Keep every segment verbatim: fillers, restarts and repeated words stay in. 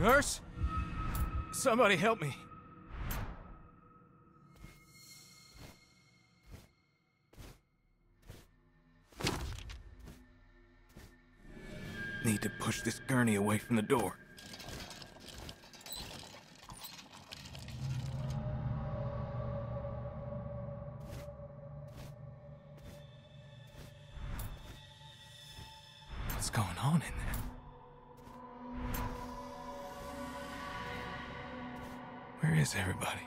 Nurse? Somebody help me. Need to push this gurney away from the door. What's going on in there? Where is everybody?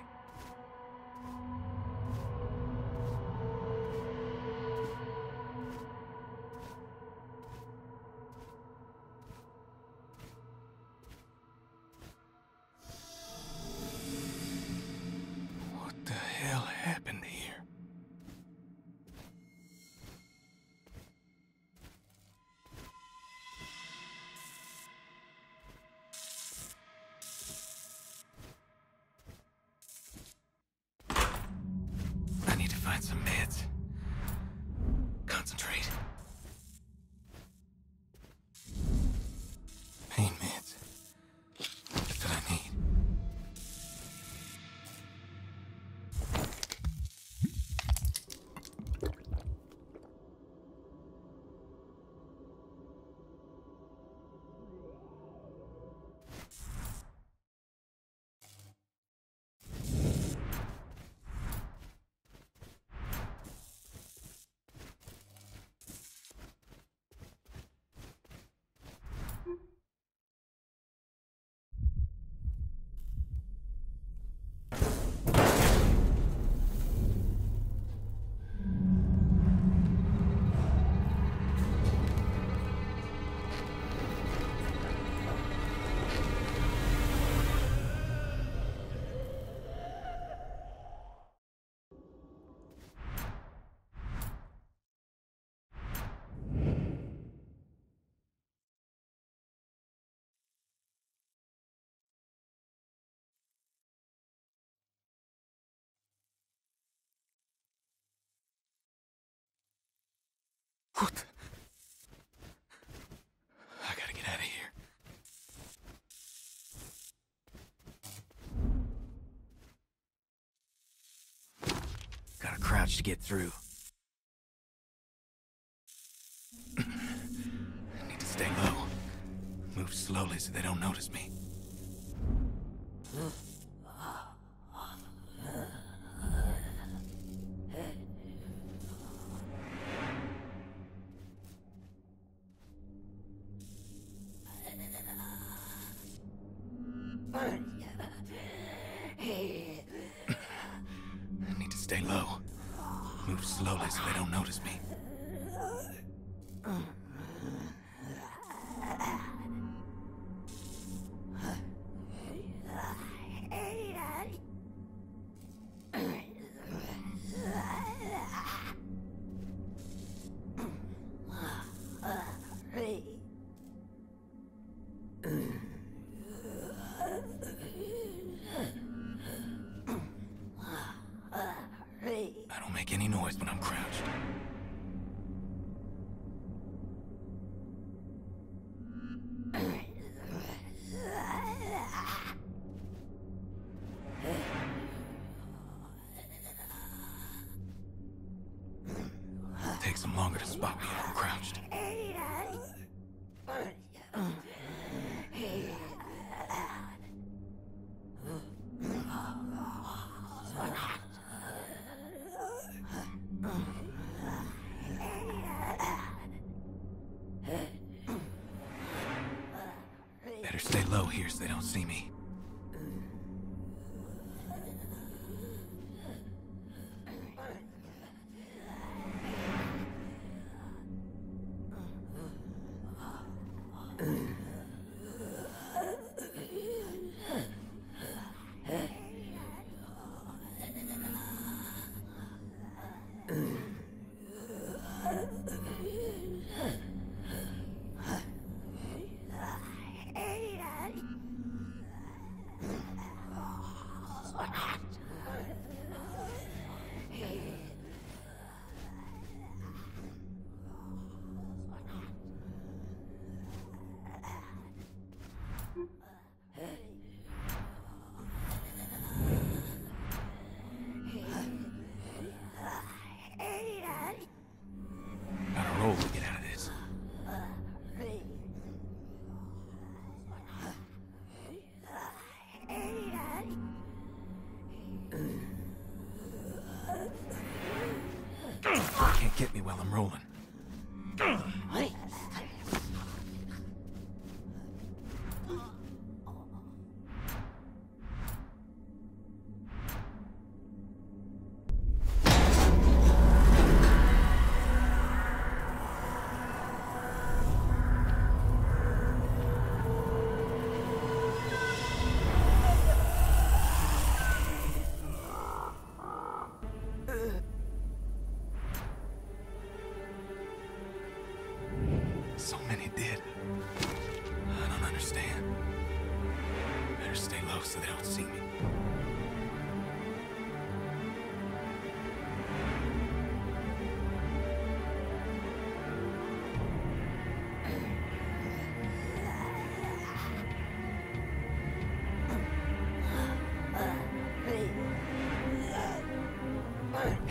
What? I gotta get out of here. Gotta crouch to get through. I need to stay low. Move slowly so they don't notice me. Takes them longer to spot me when I'm crouched. Better stay low here so they don't see me. Can't get me while I'm rolling.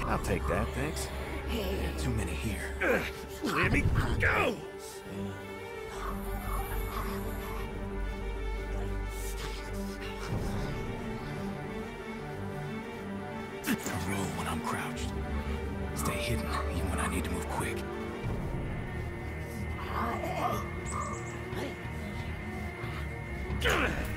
I'll take that, thanks. Yeah, too many here. Uh, let me go! I roll when I'm crouched. Stay hidden, even when I need to move quick. Uh,